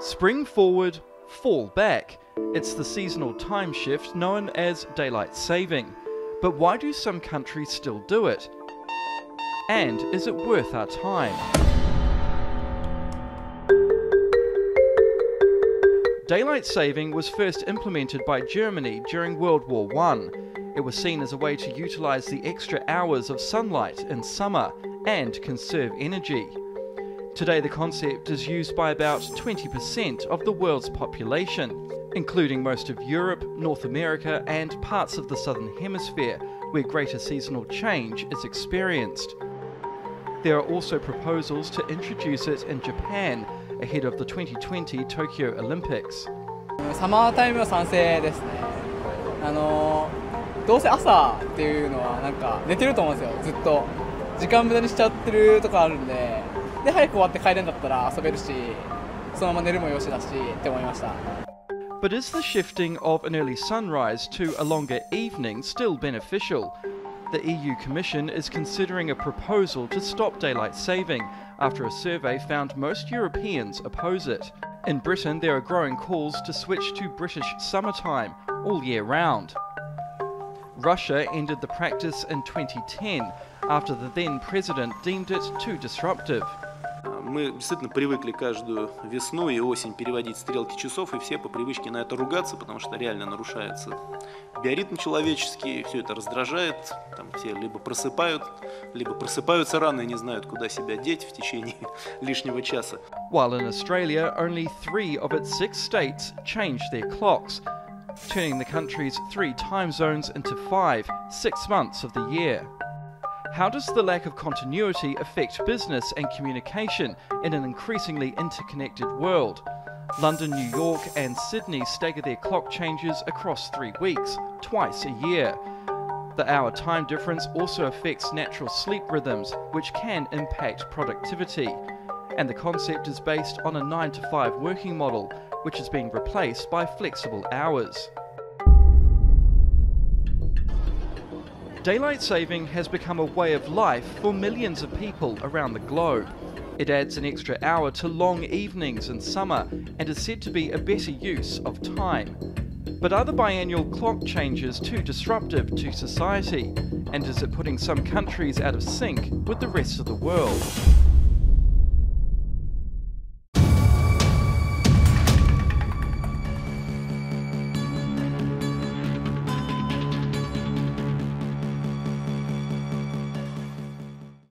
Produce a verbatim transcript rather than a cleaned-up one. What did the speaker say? Spring forward, fall back. It's the seasonal time shift known as daylight saving. But why do some countries still do it? And is it worth our time? Daylight saving was first implemented by Germany during World War One. It was seen as a way to utilize the extra hours of sunlight in summer and conserve energy. Today the concept is used by about twenty percent of the world's population, including most of Europe, North America and parts of the Southern Hemisphere, where greater seasonal change is experienced. There are also proposals to introduce it in Japan, ahead of the twenty twenty Tokyo Olympics. But is the shifting of an early sunrise to a longer evening still beneficial? The E U Commission is considering a proposal to stop daylight saving after a survey found most Europeans oppose it. In Britain, there are growing calls to switch to British summertime all year round. Russia ended the practice in twenty ten after the then president deemed it too disruptive. Мы действительно привыкли каждую весну и осень переводить стрелки часов, и все по привычке на это ругаться, потому что реально нарушается биоритм человеческий, все это раздражает, там все либо просыпают, либо просыпаются рано и не знают, куда себя деть в течение лишнего часа. While in Australia, only three of its six states changed their clocks, turning the country's three time zones into five, six months of the year. How does the lack of continuity affect business and communication in an increasingly interconnected world? London, New York and Sydney stagger their clock changes across three weeks, twice a year. The hour time difference also affects natural sleep rhythms, which can impact productivity. And the concept is based on a nine to five working model, which is being replaced by flexible hours. Daylight saving has become a way of life for millions of people around the globe. It adds an extra hour to long evenings in summer and is said to be a better use of time. But are the biannual clock changes too disruptive to society? And is it putting some countries out of sync with the rest of the world?